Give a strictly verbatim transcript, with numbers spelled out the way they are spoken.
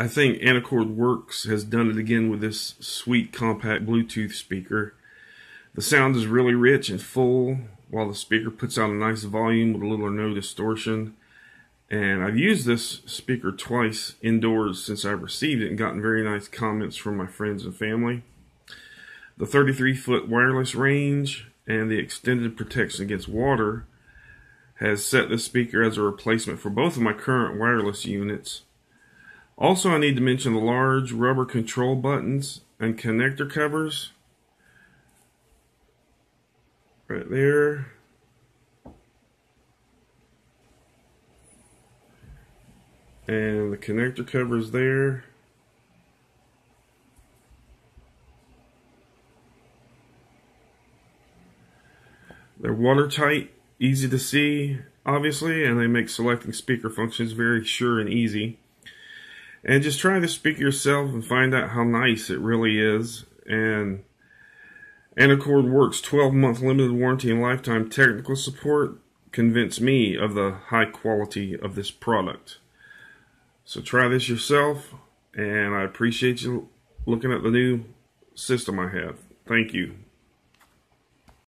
I think AncordWorks has done it again with this sweet compact Bluetooth speaker. The sound is really rich and full, while the speaker puts out a nice volume with little or no distortion. And I've used this speaker twice indoors since I received it and gotten very nice comments from my friends and family. The thirty-three foot wireless range and the extended protection against water has set this speaker as a replacement for both of my current wireless units. Also, I need to mention the large rubber control buttons and connector covers. Right there. And the connector covers there. They're watertight, easy to see, obviously, and they make selecting speaker functions very sure and easy. And just try this speaker yourself and find out how nice it really is. And AncordWorks twelve month limited warranty and lifetime technical support convinced me of the high quality of this product. So try this yourself, and I appreciate you looking at the new system I have. Thank you.